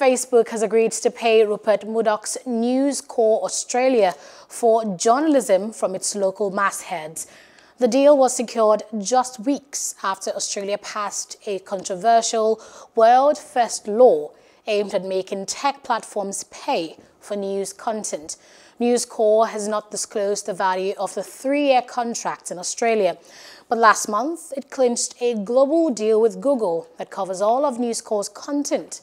Facebook has agreed to pay Rupert Murdoch's News Corp Australia for journalism from its local mastheads. The deal was secured just weeks after Australia passed a controversial world-first law aimed at making tech platforms pay for news content. News Corp has not disclosed the value of the three-year contract in Australia, but last month it clinched a global deal with Google that covers all of News Corp's content